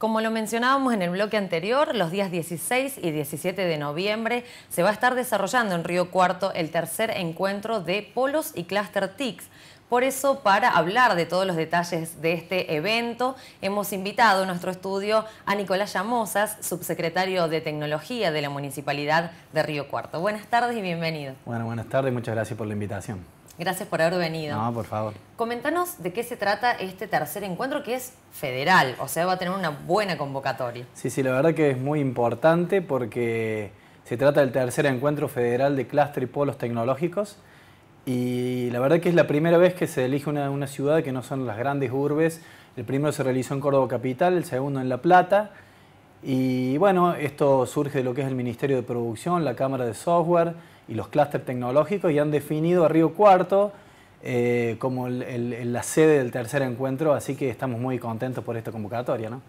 Como lo mencionábamos en el bloque anterior, los días 16 y 17 de noviembre se va a estar desarrollando en Río Cuarto el tercer encuentro de polos y clúster TIC. Por eso, para hablar de todos los detalles de este evento, hemos invitado a nuestro estudio a Nicolás Llamosas, subsecretario de Tecnología de la Municipalidad de Río Cuarto. Buenas tardes y bienvenido. Bueno, buenas tardes y muchas gracias por la invitación. Gracias por haber venido. No, por favor. Coméntanos de qué se trata este tercer encuentro, que es federal, o sea, va a tener una buena convocatoria. Sí, sí, la verdad que es muy importante porque se trata del tercer encuentro federal de clúster y polos tecnológicos y la verdad que es la primera vez que se elige una ciudad que no son las grandes urbes. El primero se realizó en Córdoba Capital, el segundo en La Plata y bueno, esto surge de lo que es el Ministerio de Producción, la Cámara de Software y los clústeres tecnológicos, y han definido a Río Cuarto como la sede del tercer encuentro, así que estamos muy contentos por esta convocatoria, ¿no?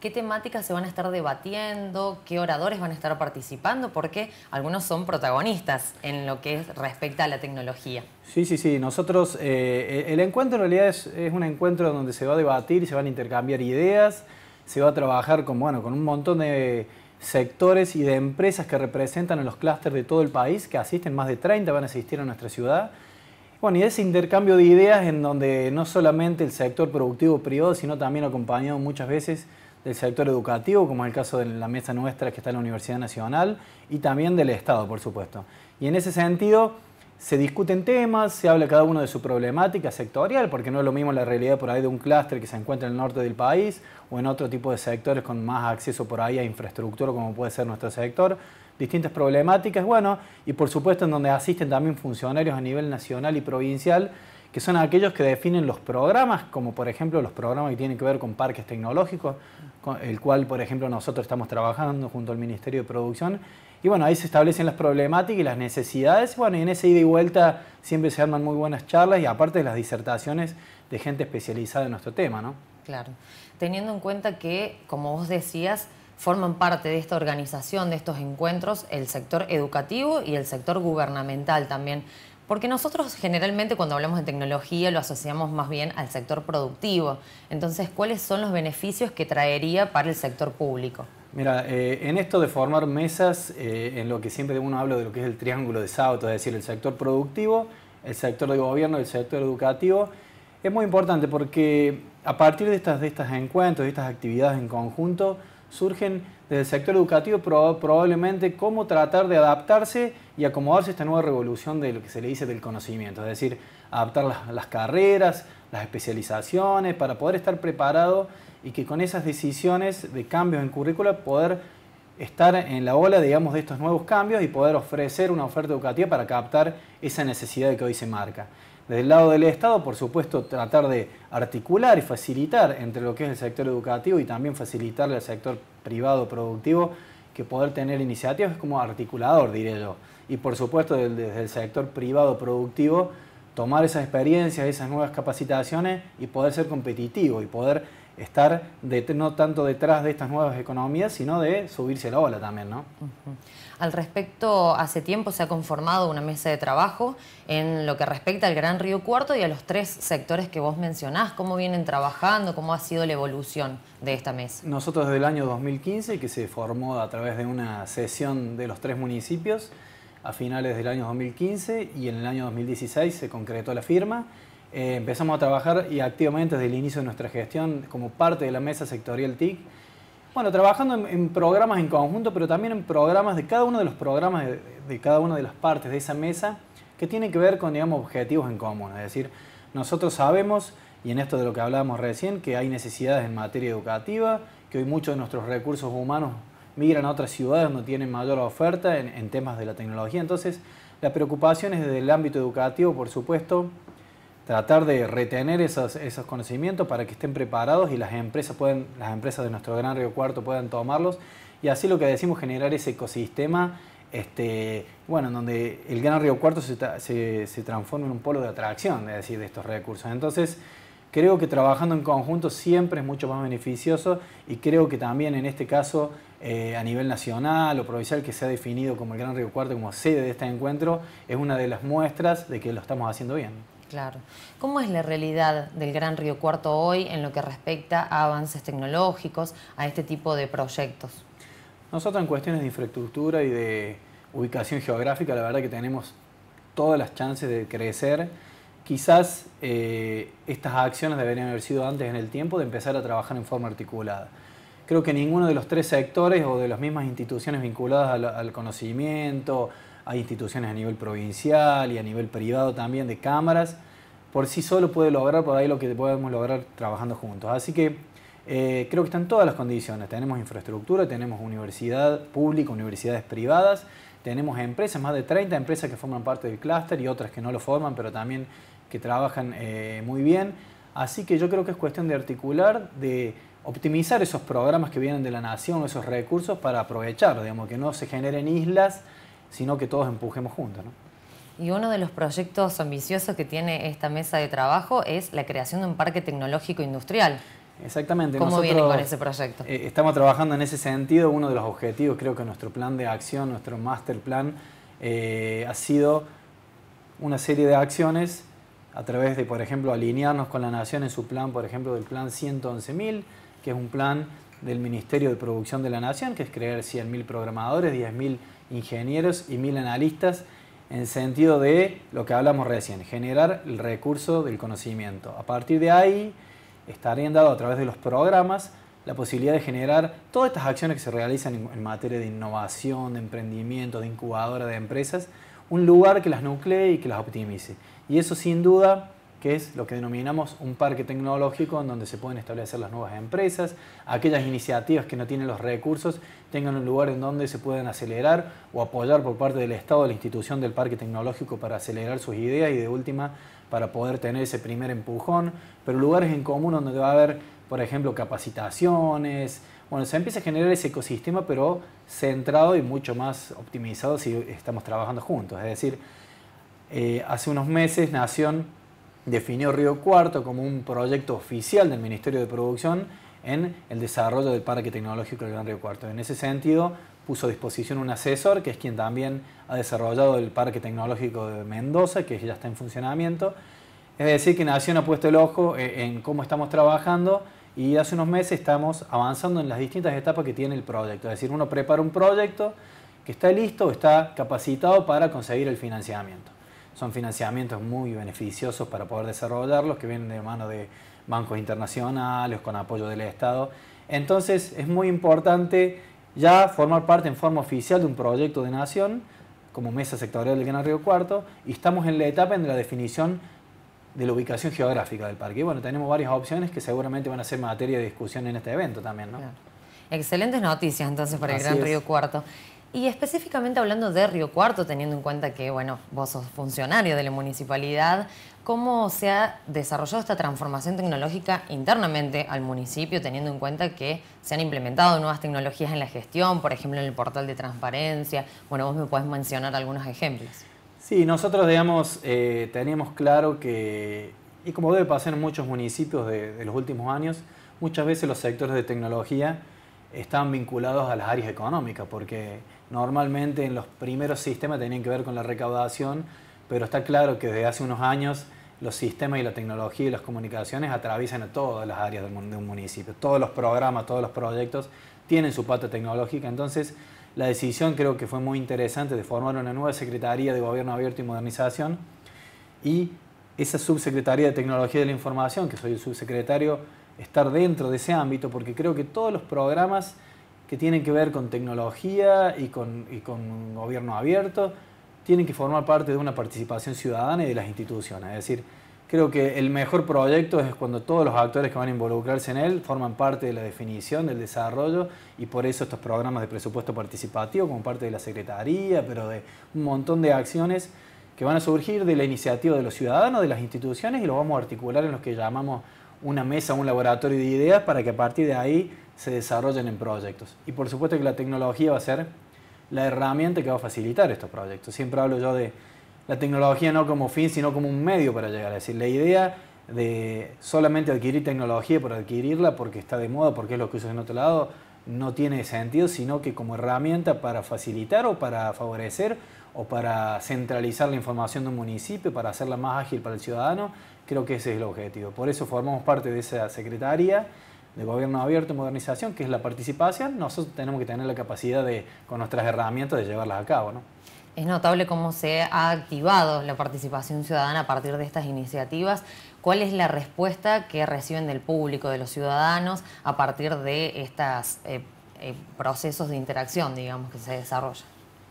¿Qué temáticas se van a estar debatiendo? ¿Qué oradores van a estar participando? Porque algunos son protagonistas en lo que respecta a la tecnología. Sí, sí, sí. Nosotros, el encuentro en realidad es un encuentro donde se va a debatir, se van a intercambiar ideas, se va a trabajar con un montón de sectores y de empresas que representan a los clústeres de todo el país, que asisten, más de 30 van a asistir a nuestra ciudad. Bueno, y ese intercambio de ideas en donde no solamente el sector productivo privado, sino también acompañado muchas veces del sector educativo, como es el caso de la mesa nuestra que está en la Universidad Nacional, y también del Estado, por supuesto. Y en ese sentido se discuten temas, se habla cada uno de su problemática sectorial, porque no es lo mismo la realidad por ahí de un clúster que se encuentra en el norte del país o en otro tipo de sectores con más acceso por ahí a infraestructura, como puede ser nuestro sector. Distintas problemáticas, bueno, y por supuesto en donde asisten también funcionarios a nivel nacional y provincial, que son aquellos que definen los programas, como por ejemplo los programas que tienen que ver con parques tecnológicos, con el cual por ejemplo nosotros estamos trabajando junto al Ministerio de Producción. Y bueno, ahí se establecen las problemáticas y las necesidades. Bueno, y en esa ida y vuelta siempre se arman muy buenas charlas y aparte de las disertaciones de gente especializada en nuestro tema, ¿no? Claro. Teniendo en cuenta que, como vos decías, forman parte de esta organización, de estos encuentros, el sector educativo y el sector gubernamental también. Porque nosotros generalmente cuando hablamos de tecnología lo asociamos más bien al sector productivo. Entonces, ¿cuáles son los beneficios que traería para el sector público? Mira, en esto de formar mesas, en lo que siempre uno habla de lo que es el triángulo de Sábato, es decir, el sector productivo, el sector de gobierno y el sector educativo, es muy importante porque a partir de estos encuentros, de estas actividades en conjunto, surgen desde el sector educativo probablemente cómo tratar de adaptarse y acomodarse a esta nueva revolución de lo que se le dice del conocimiento, es decir, adaptar las carreras, las especializaciones, para poder estar preparado y que con esas decisiones de cambios en currícula poder estar en la ola, digamos, de estos nuevos cambios y poder ofrecer una oferta educativa para captar esa necesidad que hoy se marca. Desde el lado del Estado, por supuesto, tratar de articular y facilitar entre lo que es el sector educativo y también facilitarle al sector privado productivo que poder tener iniciativas como articulador, diré yo. Y por supuesto, desde el sector privado productivo, tomar esas experiencias, esas nuevas capacitaciones y poder ser competitivo y poder estar no tanto detrás de estas nuevas economías, sino de subirse la ola también, ¿no? Uh-huh. Al respecto, hace tiempo se ha conformado una mesa de trabajo en lo que respecta al Gran Río Cuarto y a los tres sectores que vos mencionás. ¿Cómo vienen trabajando? ¿Cómo ha sido la evolución de esta mesa? Nosotros desde el año 2015, que se formó a través de una sesión de los tres municipios a finales del año 2015, y en el año 2016 se concretó la firma. Empezamos a trabajar y activamente desde el inicio de nuestra gestión como parte de la mesa sectorial TIC, bueno, trabajando en programas en conjunto, pero también en programas de cada uno de los programas de cada una de las partes de esa mesa que tienen que ver con, digamos, objetivos en común. Es decir, nosotros sabemos, y en esto de lo que hablábamos recién, que hay necesidades en materia educativa, que hoy muchos de nuestros recursos humanos migran a otras ciudades donde tienen mayor oferta en temas de la tecnología. Entonces, la preocupación es desde el ámbito educativo, por supuesto, tratar de retener esos conocimientos para que estén preparados y las empresas de nuestro Gran Río Cuarto puedan tomarlos. Y así lo que decimos, generar ese ecosistema, en donde el Gran Río Cuarto se transforma en un polo de atracción, es decir, de estos recursos. Entonces, creo que trabajando en conjunto siempre es mucho más beneficioso y creo que también en este caso, a nivel nacional o provincial, que se ha definido como el Gran Río Cuarto como sede de este encuentro, es una de las muestras de que lo estamos haciendo bien. Claro. ¿Cómo es la realidad del Gran Río Cuarto hoy en lo que respecta a avances tecnológicos, a este tipo de proyectos? Nosotros en cuestiones de infraestructura y de ubicación geográfica, la verdad que tenemos todas las chances de crecer. Quizás estas acciones deberían haber sido antes en el tiempo de empezar a trabajar en forma articulada. Creo que ninguno de los tres sectores o de las mismas instituciones vinculadas al conocimiento, hay instituciones a nivel provincial y a nivel privado también de cámaras, por sí solo puede lograr por ahí lo que podemos lograr trabajando juntos. Así que creo que están todas las condiciones. Tenemos infraestructura, tenemos universidad pública, universidades privadas, tenemos empresas, más de 30 empresas que forman parte del clúster y otras que no lo forman, pero también que trabajan muy bien. Así que yo creo que es cuestión de articular, de optimizar esos programas que vienen de la nación, esos recursos para aprovechar, digamos, que no se generen islas, sino que todos empujemos juntos, ¿no? Y uno de los proyectos ambiciosos que tiene esta mesa de trabajo es la creación de un parque tecnológico industrial. Exactamente. ¿Cómo vienen con ese proyecto? Estamos trabajando en ese sentido. Uno de los objetivos, creo que nuestro plan de acción, nuestro master plan, ha sido una serie de acciones a través de, por ejemplo, alinearnos con la Nación en su plan, por ejemplo, del plan 111.000, que es un plan del Ministerio de Producción de la Nación, que es crear 100.000 programadores, 10.000 ingenieros y 1.000 analistas, en sentido de lo que hablamos recién, generar el recurso del conocimiento. A partir de ahí estarían dados a través de los programas la posibilidad de generar todas estas acciones que se realizan en materia de innovación, de emprendimiento, de incubadora de empresas, un lugar que las nuclee y que las optimice. Y eso sin duda que es lo que denominamos un parque tecnológico, en donde se pueden establecer las nuevas empresas, aquellas iniciativas que no tienen los recursos tengan un lugar en donde se puedan acelerar o apoyar por parte del Estado, de la institución del parque tecnológico para acelerar sus ideas y de última para poder tener ese primer empujón, pero lugares en común donde va a haber, por ejemplo, capacitaciones. Bueno, se empieza a generar ese ecosistema, pero centrado y mucho más optimizado si estamos trabajando juntos. Es decir, hace unos meses Nación definió Río Cuarto como un proyecto oficial del Ministerio de Producción en el desarrollo del Parque Tecnológico del Gran Río Cuarto. En ese sentido, puso a disposición un asesor, que es quien también ha desarrollado el Parque Tecnológico de Mendoza, que ya está en funcionamiento. Es decir, que Nación ha puesto el ojo en cómo estamos trabajando y hace unos meses estamos avanzando en las distintas etapas que tiene el proyecto. Es decir, uno prepara un proyecto que está listo, está capacitado para conseguir el financiamiento. Son financiamientos muy beneficiosos para poder desarrollarlos, que vienen de mano de bancos internacionales, con apoyo del Estado. Entonces, es muy importante ya formar parte en forma oficial de un proyecto de Nación, como mesa sectorial del Gran Río Cuarto, y estamos en la etapa de la definición de la ubicación geográfica del parque. Y bueno, tenemos varias opciones que seguramente van a ser materia de discusión en este evento también, ¿no? Claro. Excelentes noticias entonces para el Gran Río Cuarto. Y específicamente hablando de Río Cuarto, teniendo en cuenta que, bueno, vos sos funcionario de la Municipalidad, ¿cómo se ha desarrollado esta transformación tecnológica internamente al municipio, teniendo en cuenta que se han implementado nuevas tecnologías en la gestión, por ejemplo, en el portal de transparencia? Bueno, vos me podés mencionar algunos ejemplos. Sí, nosotros, digamos, teníamos claro que, y como debe pasar en muchos municipios de los últimos años, muchas veces los sectores de tecnología están vinculados a las áreas económicas, porque normalmente en los primeros sistemas tenían que ver con la recaudación, pero está claro que desde hace unos años los sistemas y la tecnología y las comunicaciones atraviesan a todas las áreas de un municipio. Todos los programas, todos los proyectos tienen su pata tecnológica. Entonces, la decisión creo que fue muy interesante de formar una nueva Secretaría de Gobierno Abierto y Modernización, y esa subsecretaría de Tecnología de la Información, que soy el subsecretario, estar dentro de ese ámbito, porque creo que todos los programas que tienen que ver con tecnología y con gobierno abierto tienen que formar parte de una participación ciudadana y de las instituciones. Es decir, creo que el mejor proyecto es cuando todos los actores que van a involucrarse en él forman parte de la definición, del desarrollo, y por eso estos programas de presupuesto participativo como parte de la Secretaría, pero de un montón de acciones que van a surgir de la iniciativa de los ciudadanos, de las instituciones, y lo vamos a articular en lo que llamamos una mesa, un laboratorio de ideas, para que a partir de ahí se desarrollen en proyectos. Y por supuesto que la tecnología va a ser la herramienta que va a facilitar estos proyectos. Siempre hablo yo de la tecnología no como fin, sino como un medio para llegar. Es decir, la idea de solamente adquirir tecnología por adquirirla, porque está de moda, porque es lo que usan en otro lado, no tiene sentido, sino que como herramienta para facilitar o para favorecer o para centralizar la información de un municipio, para hacerla más ágil para el ciudadano, creo que ese es el objetivo. Por eso formamos parte de esa Secretaría de Gobierno Abierto y Modernización, que es la participación. Nosotros tenemos que tener la capacidad de, con nuestras herramientas, de llevarlas a cabo, ¿no? Es notable cómo se ha activado la participación ciudadana a partir de estas iniciativas. ¿Cuál es la respuesta que reciben del público, de los ciudadanos, a partir de estos procesos de interacción, digamos, que se desarrollan?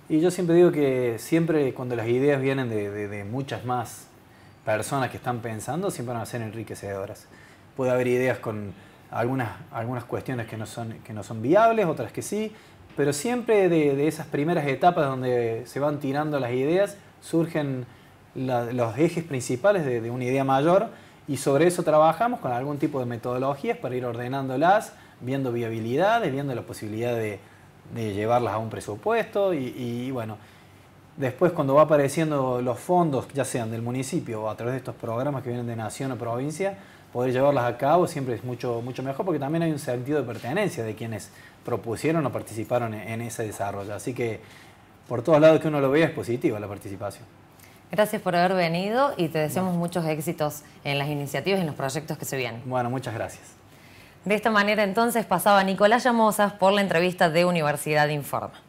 Y yo siempre digo que siempre cuando las ideas vienen de muchas más personas que están pensando, siempre van a ser enriquecedoras. Puede haber ideas con algunas cuestiones que no son viables, otras que sí, pero siempre de esas primeras etapas donde se van tirando las ideas surgen los ejes principales de una idea mayor, y sobre eso trabajamos con algún tipo de metodologías para ir ordenándolas, viendo viabilidades, viendo la posibilidad de llevarlas a un presupuesto y bueno, después cuando va apareciendo los fondos, ya sean del municipio o a través de estos programas que vienen de nación o provincia, poder llevarlas a cabo siempre es mucho mejor, porque también hay un sentido de pertenencia de quienes propusieron o participaron en ese desarrollo. Así que por todos lados que uno lo vea es positiva la participación. Gracias por haber venido y te deseamos muchos éxitos en las iniciativas y en los proyectos que se vienen. Bueno, muchas gracias. De esta manera entonces pasaba Nicolás Llamosas por la entrevista de Universidad Informa.